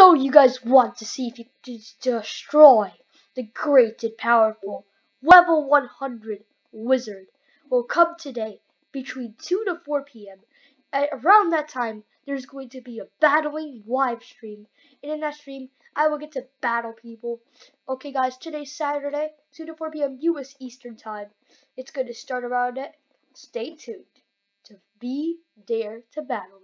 So you guys want to see if you can destroy the great and powerful level 100 wizard. Will come today between 2 to 4 p.m. At around that time, there's going to be a battling live stream. And in that stream, I will get to battle people. Okay guys, today's Saturday, 2 to 4 p.m. U.S. Eastern Time. It's going to start around it. Stay tuned to Be Dare to Battle.